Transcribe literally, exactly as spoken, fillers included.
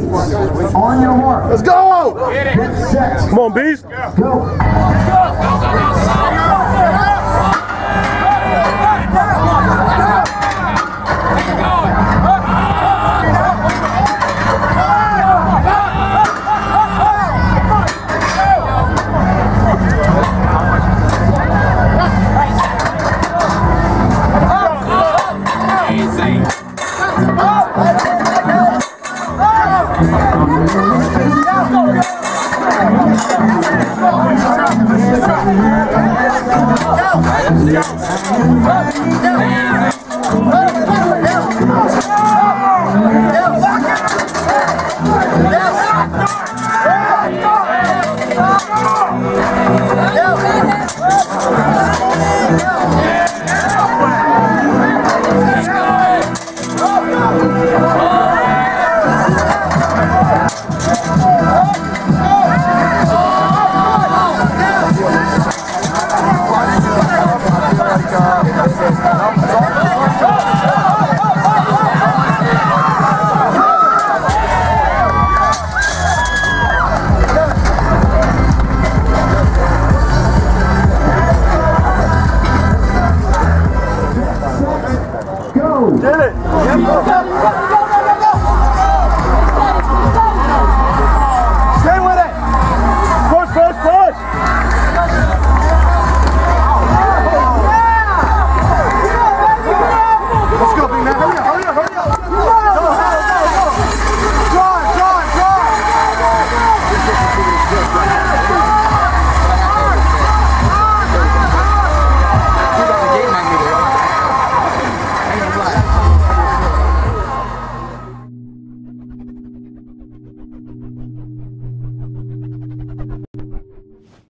please. On your mark. Let's go! Get it. Get set. Come on, Beast. Go. Let's go. Go, go, go, go.